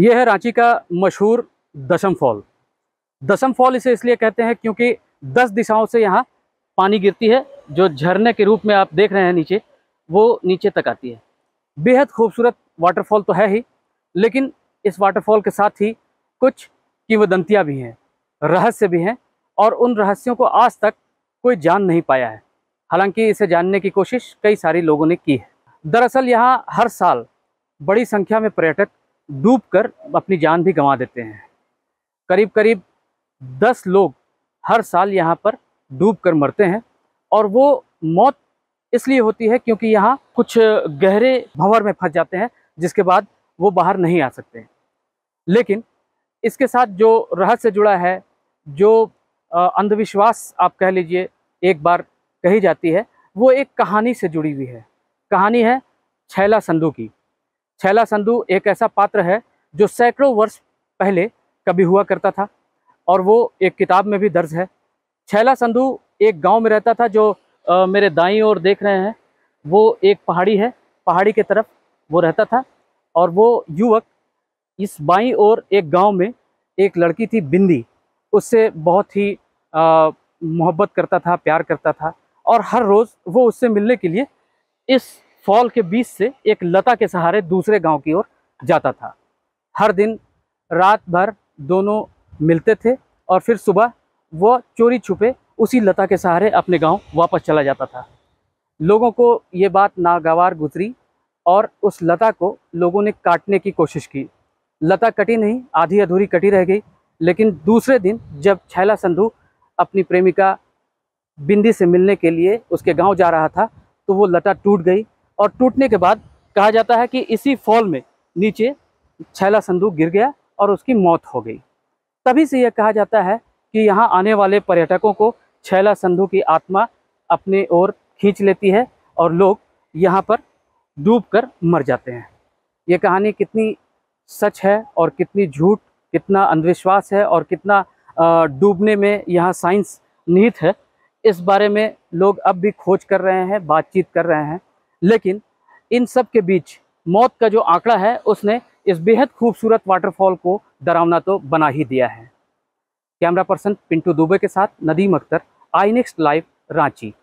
ये है रांची का मशहूर दशम फॉल। दशम फॉल इसे इसलिए कहते हैं क्योंकि 10 दिशाओं से यहाँ पानी गिरती है, जो झरने के रूप में आप देख रहे हैं नीचे, वो नीचे तक आती है। बेहद खूबसूरत वाटरफॉल तो है ही, लेकिन इस वाटरफॉल के साथ ही कुछ किंवदंतियाँ भी हैं, रहस्य भी हैं, और उन रहस्यों को आज तक कोई जान नहीं पाया है। हालांकि इसे जानने की कोशिश कई सारे लोगों ने की है। दरअसल यहाँ हर साल बड़ी संख्या में पर्यटक डूबकर अपनी जान भी गंवा देते हैं। करीब करीब 10 लोग हर साल यहाँ पर डूबकर मरते हैं, और वो मौत इसलिए होती है क्योंकि यहाँ कुछ गहरे भंवर में फंस जाते हैं, जिसके बाद वो बाहर नहीं आ सकते। लेकिन इसके साथ जो रहस्य जुड़ा है, जो अंधविश्वास आप कह लीजिए एक बार कही जाती है, वो एक कहानी से जुड़ी हुई है। कहानी है छैला संधू की। छैला संधू एक ऐसा पात्र है जो सैकड़ों वर्ष पहले कभी हुआ करता था, और वो एक किताब में भी दर्ज है। छैला संधू एक गांव में रहता था, जो मेरे दाईं ओर देख रहे हैं वो एक पहाड़ी है, पहाड़ी के तरफ वो रहता था। और वो युवक, इस बाईं ओर एक गांव में एक लड़की थी बिंदी, उससे बहुत ही मोहब्बत करता था, प्यार करता था, और हर रोज़ वो उससे मिलने के लिए इस फॉल के बीच से एक लता के सहारे दूसरे गांव की ओर जाता था। हर दिन रात भर दोनों मिलते थे, और फिर सुबह वो चोरी छुपे उसी लता के सहारे अपने गांव वापस चला जाता था। लोगों को ये बात नागवार गुजरी, और उस लता को लोगों ने काटने की कोशिश की। लता कटी नहीं, आधी अधूरी कटी रह गई। लेकिन दूसरे दिन जब छैला संधू अपनी प्रेमिका बिंदी से मिलने के लिए उसके गाँव जा रहा था, तो वो लता टूट गई, और टूटने के बाद कहा जाता है कि इसी फॉल में नीचे छैला संधू गिर गया और उसकी मौत हो गई। तभी से यह कहा जाता है कि यहाँ आने वाले पर्यटकों को छैला संधू की आत्मा अपने ओर खींच लेती है, और लोग यहाँ पर डूबकर मर जाते हैं। ये कहानी कितनी सच है और कितनी झूठ, कितना अंधविश्वास है और कितना डूबने में यहाँ साइंस निहित है, इस बारे में लोग अब भी खोज कर रहे हैं, बातचीत कर रहे हैं। लेकिन इन सब के बीच मौत का जो आंकड़ा है, उसने इस बेहद खूबसूरत वाटरफॉल को डरावना तो बना ही दिया है। कैमरा पर्सन पिंटू दुबे के साथ नदीम अख्तर, iNEXT लाइव, रांची।